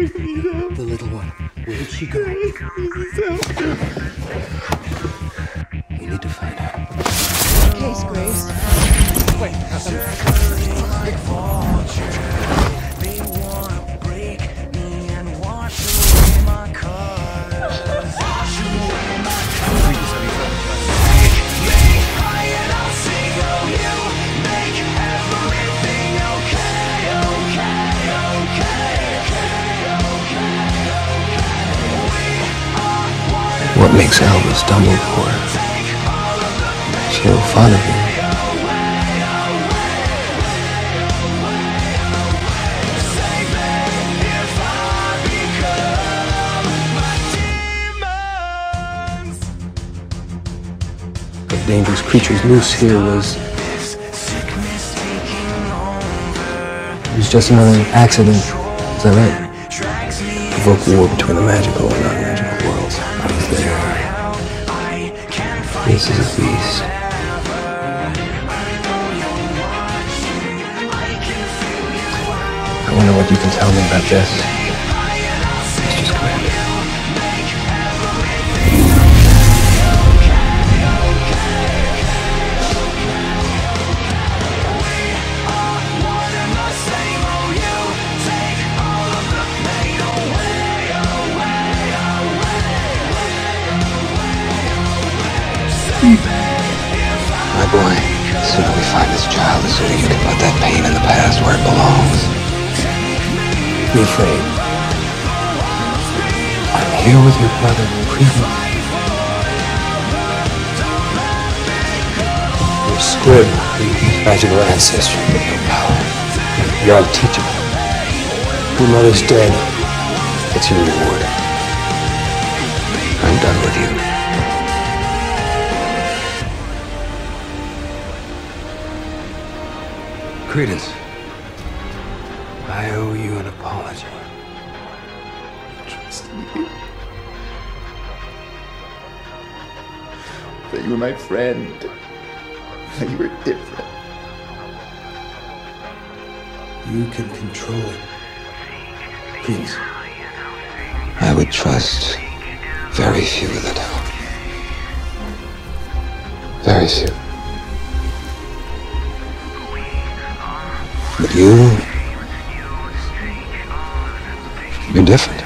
The little one. Where did she go? We need to find her. Case, Graves. Wait, what makes Elvis Dumbledore so fun of him? Of dangerous creatures loose here was just another accident, is that right? Provoke war between the magical and non-magical worlds. This is a beast. I wonder what you can tell me about this. It's just my boy, the sooner we find this child, the sooner you can put that pain in the past where it belongs. Be afraid. I'm here with your brother, Prima. You're squared with your magical ancestry, with your power. You're unteachable. Your mother's dead. It's your reward. I'm done with you. Credence, I owe you an apology. Trust me. That you were my friend. That you were different. You can control it. Credence, I would trust very few of the town. Very few. But you're different.